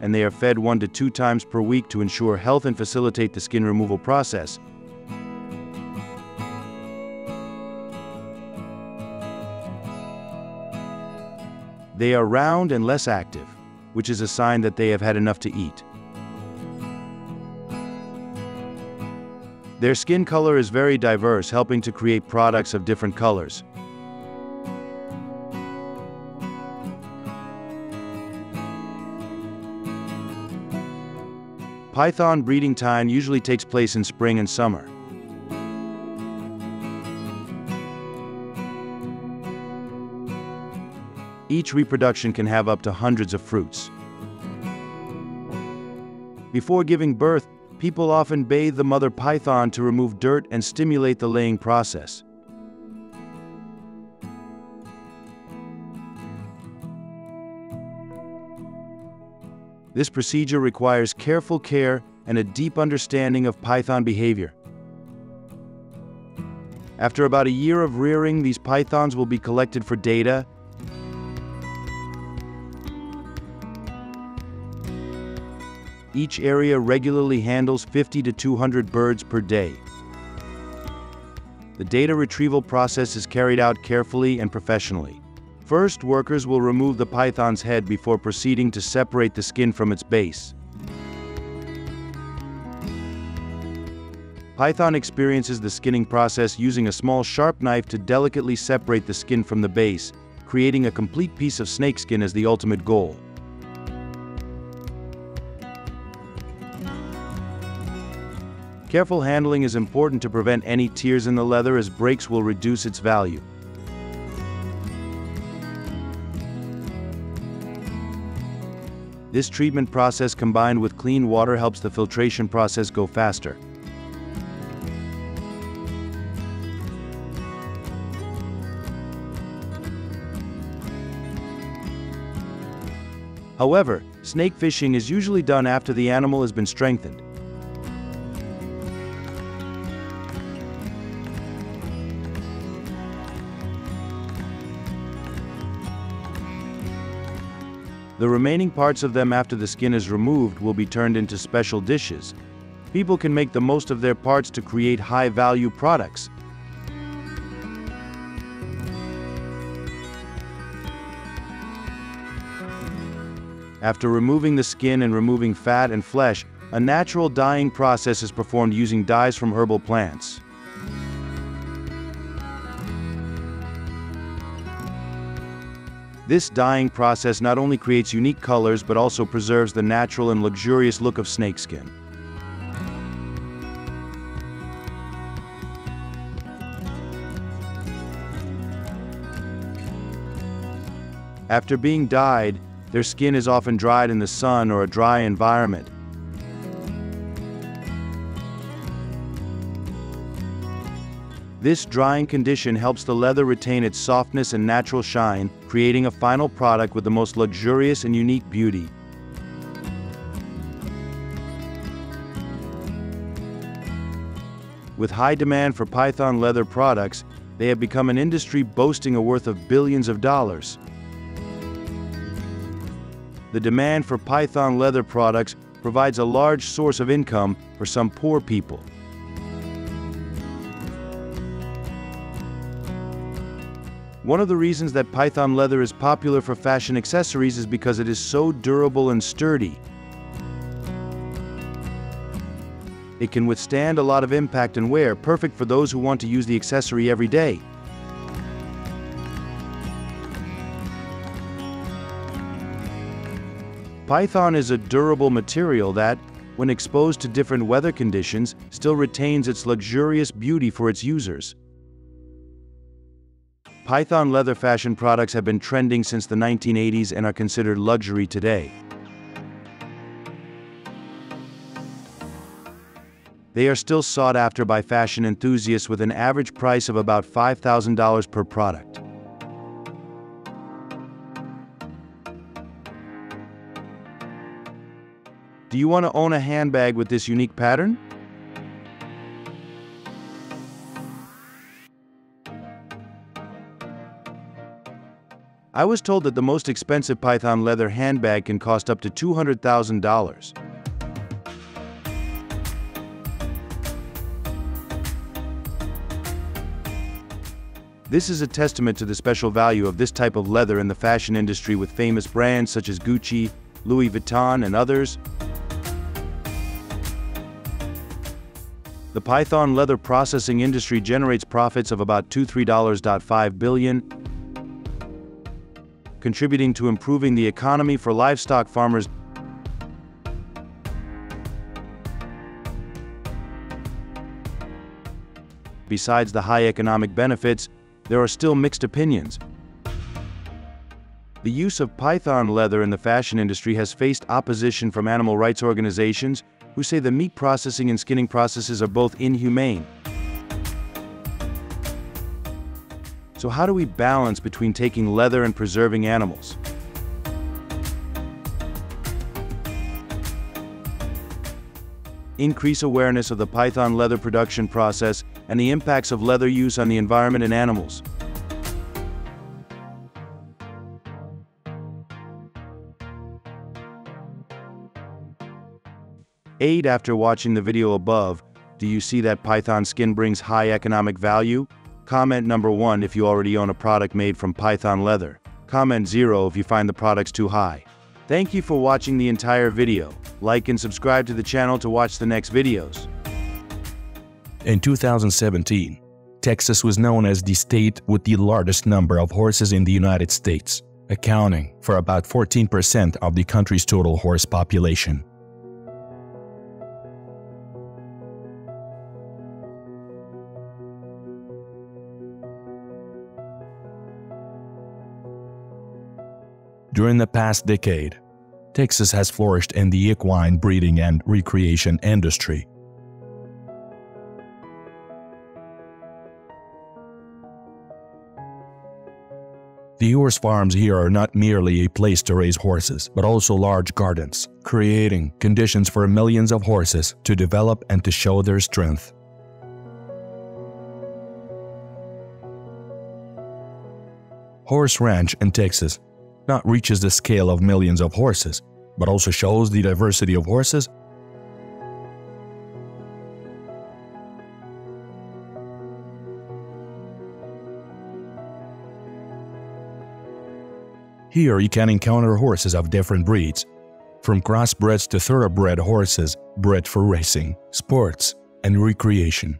and they are fed 1 to 2 times per week to ensure health and facilitate the skin removal process. They are round and less active, which is a sign that they have had enough to eat. Their skin color is very diverse, helping to create products of different colors. Python breeding time usually takes place in spring and summer. Each reproduction can have up to hundreds of fruits. Before giving birth, people often bathe the mother python to remove dirt and stimulate the laying process. This procedure requires careful care and a deep understanding of python behavior. After about a year of rearing, these pythons will be collected for data, each area regularly handles 50 to 200 birds per day. The data retrieval process is carried out carefully and professionally. First, workers will remove the python's head before proceeding to separate the skin from its base. Python experiences the skinning process using a small sharp knife to delicately separate the skin from the base, creating a complete piece of snakeskin as the ultimate goal. Careful handling is important to prevent any tears in the leather, as breaks will reduce its value. This treatment process combined with clean water helps the filtration process go faster. However, snake fishing is usually done after the animal has been strengthened. The remaining parts of them after the skin is removed will be turned into special dishes. People can make the most of their parts to create high-value products. After removing the skin and removing fat and flesh, a natural dyeing process is performed using dyes from herbal plants. This dyeing process not only creates unique colors but also preserves the natural and luxurious look of snakeskin. After being dyed, their skin is often dried in the sun or a dry environment. This drying condition helps the leather retain its softness and natural shine, creating a final product with the most luxurious and unique beauty. With high demand for python leather products, they have become an industry boasting a worth of billions of dollars. The demand for python leather products provides a large source of income for some poor people. One of the reasons that python leather is popular for fashion accessories is because it is so durable and sturdy. It can withstand a lot of impact and wear, perfect for those who want to use the accessory every day. Python is a durable material that, when exposed to different weather conditions, still retains its luxurious beauty for its users. Python leather fashion products have been trending since the 1980s and are considered luxury today. They are still sought after by fashion enthusiasts with an average price of about $5,000 per product. Do you want to own a handbag with this unique pattern? I I was told that the most expensive python leather handbag can cost up to $200,000. This is a testament to the special value of this type of leather in the fashion industry, with famous brands such as Gucci, Louis Vuitton, and others. The python leather processing industry generates profits of about $2.3 billion, contributing to improving the economy for livestock farmers. Besides the high economic benefits, there are still mixed opinions. The use of python leather in the fashion industry has faced opposition from animal rights organizations, who say the meat processing and skinning processes are both inhumane. So how do we balance between taking leather and preserving animals? Increase awareness of the python leather production process and the impacts of leather use on the environment and animals. Aid after watching the video above, do you see that python skin brings high economic value? Comment number 1 if you already own a product made from python leather. Comment 0 if you find the products too high. Thank you for watching the entire video. Like and subscribe to the channel to watch the next videos. In 2017, Texas was known as the state with the largest number of horses in the United States, accounting for about 14% of the country's total horse population. During the past decade, Texas has flourished in the equine breeding and recreation industry. The horse farms here are not merely a place to raise horses, but also large gardens, creating conditions for millions of horses to develop and to show their strength. Horse ranch in Texas not reaches the scale of millions of horses, but also shows the diversity of horses . Here you can encounter horses of different breeds, from crossbreds to thoroughbred horses bred for racing, sports, and recreation.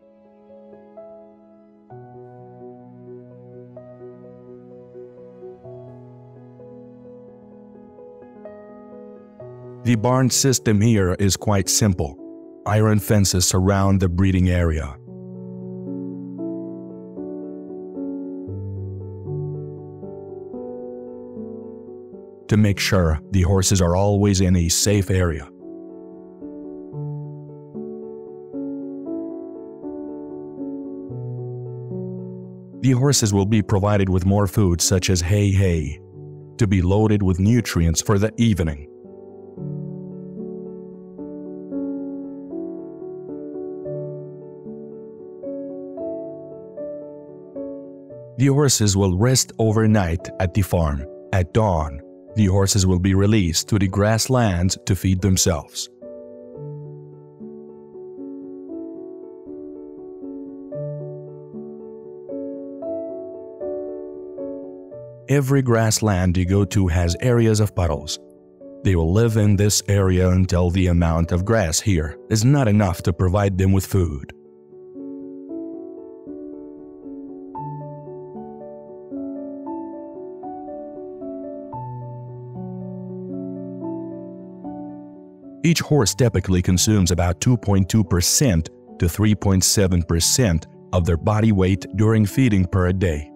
The barn system here is quite simple. Iron fences surround the breeding area. To make sure the horses are always in a safe area. The horses will be provided with more food such as hay, to be loaded with nutrients for the evening. The horses will rest overnight at the farm. At dawn, the horses will be released to the grasslands to feed themselves. Every grassland you go to has areas of puddles. They will live in this area until the amount of grass here is not enough to provide them with food. Each horse typically consumes about 2.2% to 3.7% of their body weight during feeding per day.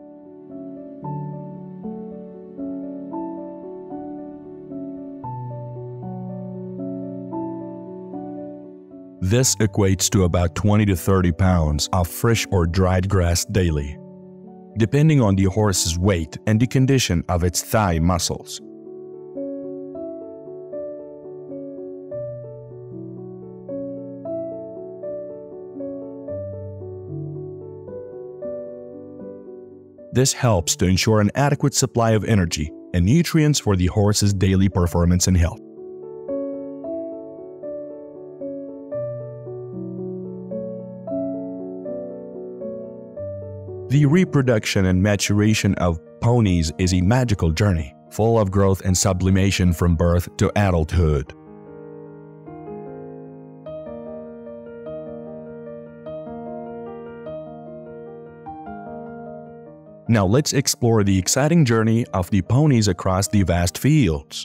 This equates to about 20 to 30 pounds of fresh or dried grass daily, depending on the horse's weight and the condition of its thigh muscles. This helps to ensure an adequate supply of energy and nutrients for the horse's daily performance and health. The reproduction and maturation of ponies is a magical journey, full of growth and sublimation from birth to adulthood. Now let's explore the exciting journey of the ponies across the vast fields.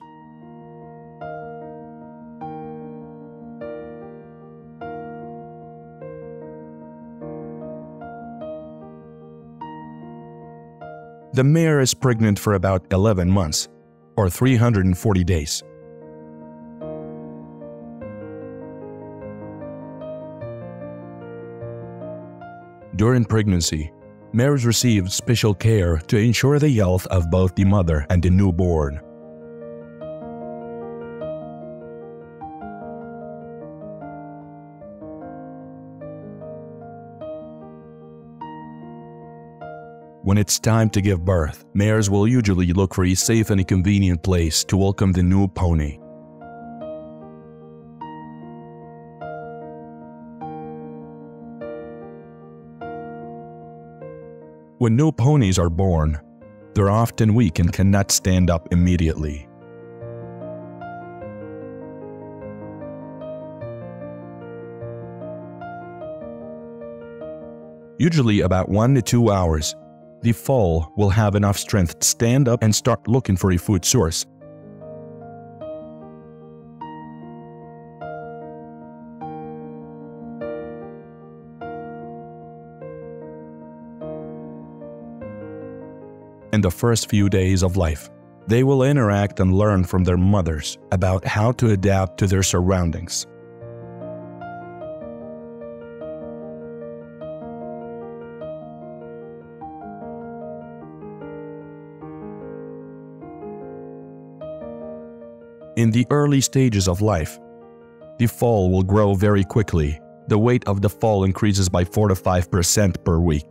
The mare is pregnant for about 11 months, or 340 days. During pregnancy, mares receive special care to ensure the health of both the mother and the newborn. When it's time to give birth, mares will usually look for a safe and a convenient place to welcome the new pony. When new ponies are born, they're often weak and cannot stand up immediately. Usually about 1 to 2 hours, the foal will have enough strength to stand up and start looking for a food source. In the first few days of life, they will interact and learn from their mothers about how to adapt to their surroundings. In the early stages of life, the foal will grow very quickly. The weight of the foal increases by 4 to 5% per week.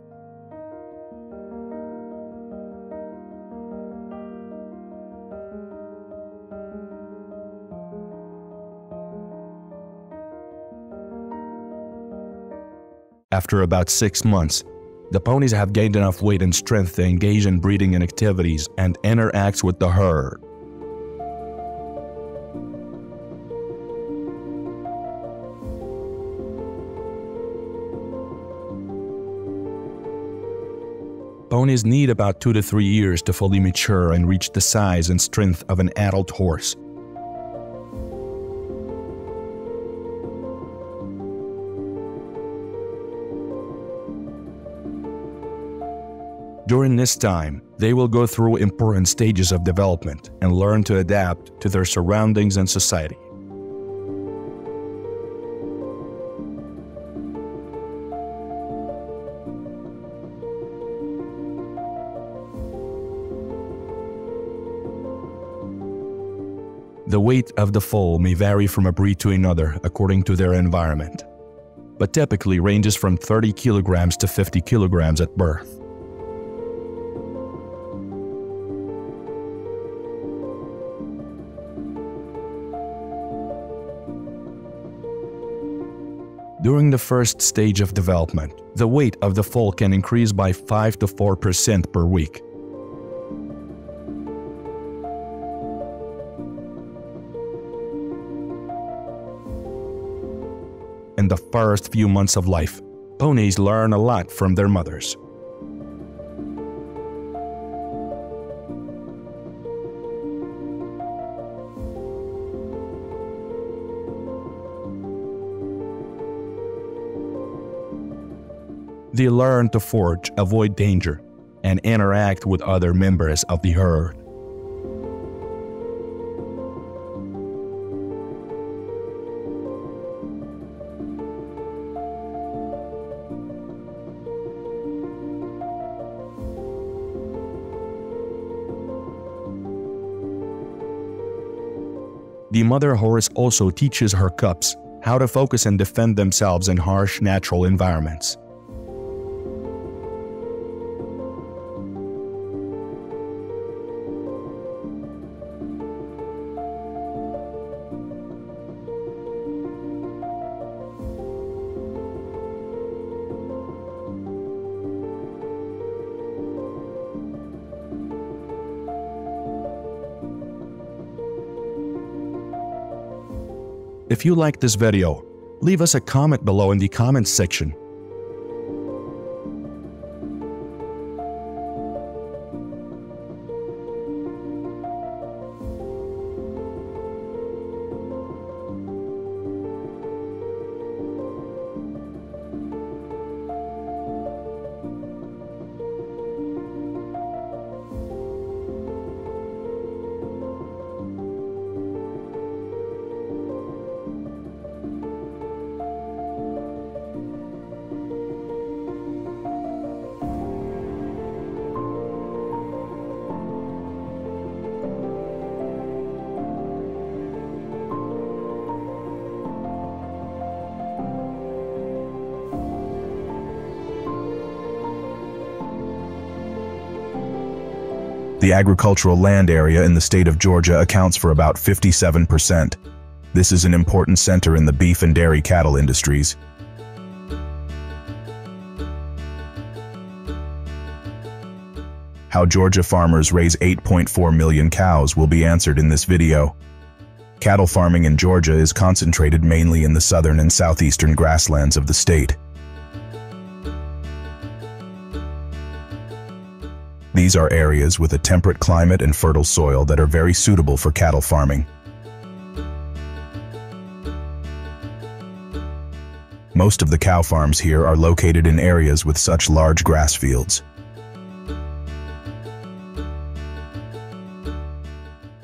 After about 6 months, the ponies have gained enough weight and strength to engage in breeding and activities and interact with the herd. Ponies need about 2 to 3 years to fully mature and reach the size and strength of an adult horse. During this time, they will go through important stages of development and learn to adapt to their surroundings and society. The weight of the foal may vary from a breed to another according to their environment, but typically ranges from 30 kilograms to 50 kilograms at birth. During the first stage of development, the weight of the foal can increase by 5 to 4% per week. In the first few months of life, ponies learn a lot from their mothers. They learn to forage, avoid danger, and interact with other members of the herd. The mother horse also teaches her cubs how to focus and defend themselves in harsh natural environments. If you like this video, leave us a comment below in the comments section. The agricultural land area in the state of Georgia accounts for about 57%. This is an important center in the beef and dairy cattle industries. How Georgia farmers raise 8.4 million cows will be answered in this video. Cattle farming in Georgia is concentrated mainly in the southern and southeastern grasslands of the state. These are areas with a temperate climate and fertile soil that are very suitable for cattle farming. Most of the cow farms here are located in areas with such large grass fields.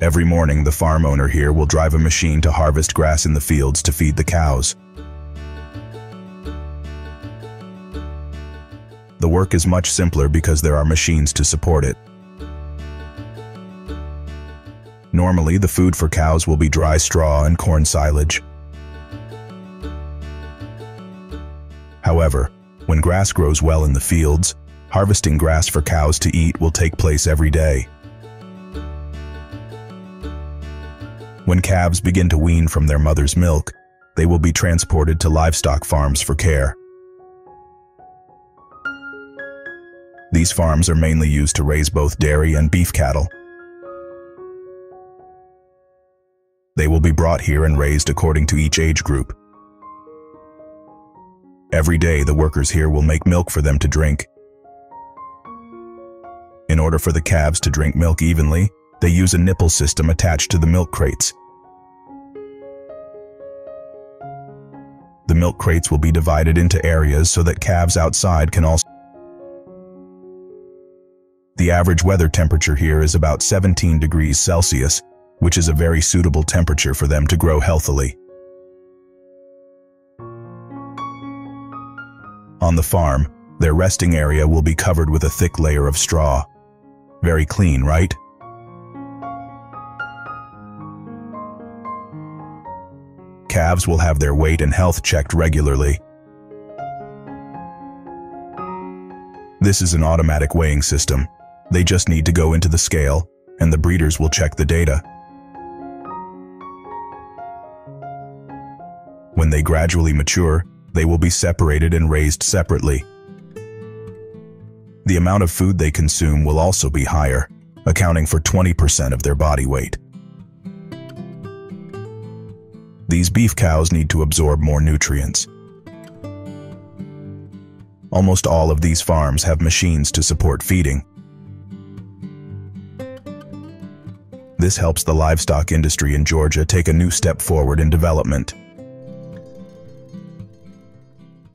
Every morning, the farm owner here will drive a machine to harvest grass in the fields to feed the cows. The work is much simpler because there are machines to support it. Normally, the food for cows will be dry straw and corn silage. However, when grass grows well in the fields, harvesting grass for cows to eat will take place every day. When calves begin to wean from their mother's milk, they will be transported to livestock farms for care. These farms are mainly used to raise both dairy and beef cattle. They will be brought here and raised according to each age group. Every day, the workers here will make milk for them to drink. In order for the calves to drink milk evenly, they use a nipple system attached to the milk crates. The milk crates will be divided into areas so that calves outside can also. The average weather temperature here is about 17 degrees Celsius, which is a very suitable temperature for them to grow healthily. On the farm, their resting area will be covered with a thick layer of straw. Very clean, right? Calves will have their weight and health checked regularly. This is an automatic weighing system. They just need to go into the scale, and the breeders will check the data. When they gradually mature, they will be separated and raised separately. The amount of food they consume will also be higher, accounting for 20% of their body weight. These beef cows need to absorb more nutrients. Almost all of these farms have machines to support feeding. This helps the livestock industry in Georgia take a new step forward in development.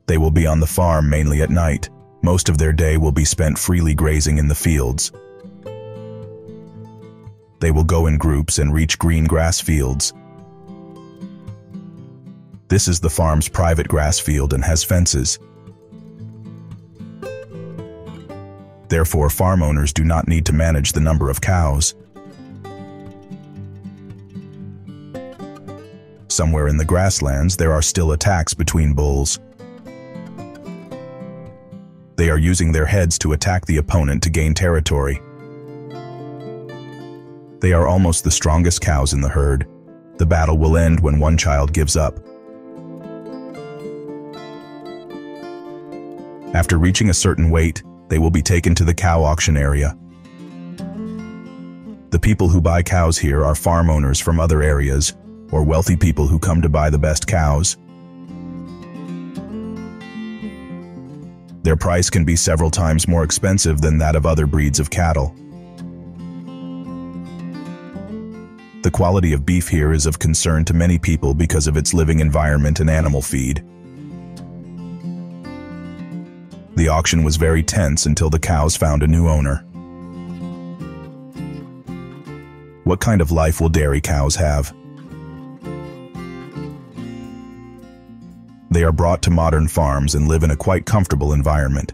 They will be on the farm mainly at night. Most of their day will be spent freely grazing in the fields. They will go in groups and reach green grass fields. This is the farm's private grass field and has fences. Therefore, farm owners do not need to manage the number of cows. Somewhere in the grasslands, there are still attacks between bulls. They are using their heads to attack the opponent to gain territory. They are almost the strongest cows in the herd. The battle will end when one child gives up. After reaching a certain weight, they will be taken to the cow auction area. The people who buy cows here are farm owners from other areas. or wealthy people who come to buy the best cows. Their price can be several times more expensive than that of other breeds of cattle. The quality of beef here is of concern to many people because of its living environment and animal feed. The auction was very tense until the cows found a new owner. What kind of life will dairy cows have? They are brought to modern farms and live in a quite comfortable environment.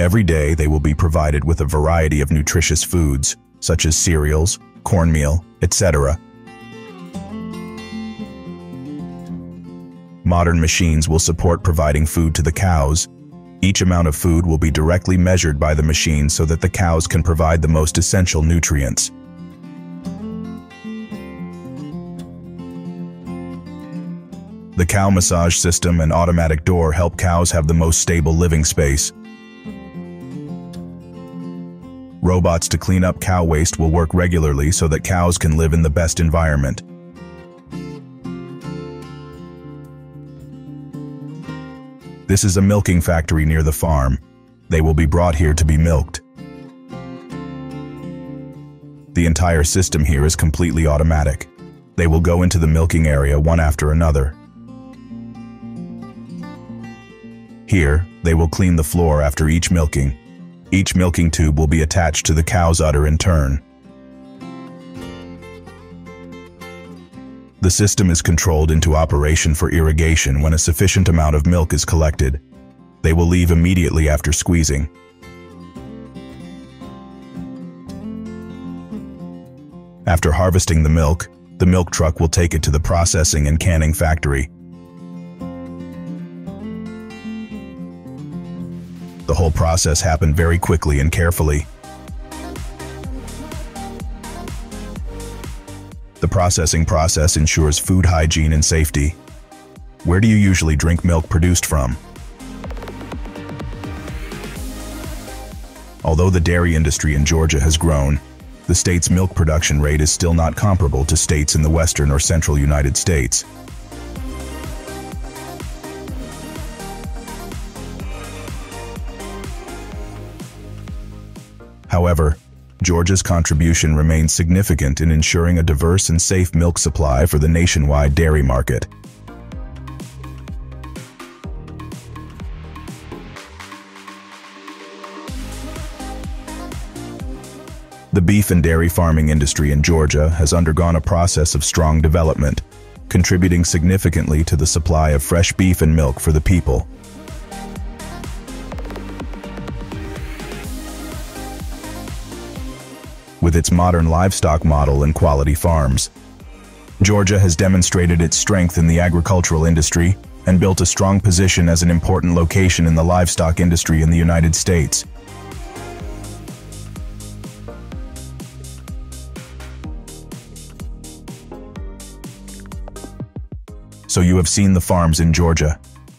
Every day they will be provided with a variety of nutritious foods, such as cereals, cornmeal, etc. Modern machines will support providing food to the cows. Each amount of food will be directly measured by the machine so that the cows can provide the most essential nutrients. The cow massage system and automatic door help cows have the most stable living space. Robots to clean up cow waste will work regularly so that cows can live in the best environment. This is a milking factory near the farm. They will be brought here to be milked. The entire system here is completely automatic. They will go into the milking area one after another. Here, they will clean the floor after each milking. Each milking tube will be attached to the cow's udder in turn. The system is controlled into operation for irrigation when a sufficient amount of milk is collected. They will leave immediately after squeezing. After harvesting the milk truck will take it to the processing and canning factory. The whole process happened very quickly and carefully. The processing process ensures food hygiene and safety. Where do you usually drink milk produced from? Although the dairy industry in Georgia has grown, the state's milk production rate is still not comparable to states in the western or central United States. However, Georgia's contribution remains significant in ensuring a diverse and safe milk supply for the nationwide dairy market. The beef and dairy farming industry in Georgia has undergone a process of strong development, contributing significantly to the supply of fresh beef and milk for the people. With its modern livestock model and quality farms, Georgia has demonstrated its strength in the agricultural industry and built a strong position as an important location in the livestock industry in the United States. So you have seen the farms in Georgia.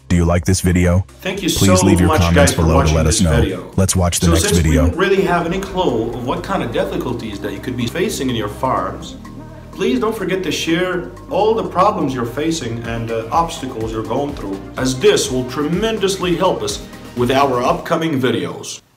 Do you like this video? Thank you so much, guys. Please leave your comments below to let us know. Let's watch the next video. Since we don't really have any clue of what kind of difficulties that you could be facing in your farms, please don't forget to share all the problems you're facing and obstacles you're going through, as this will tremendously help us with our upcoming videos.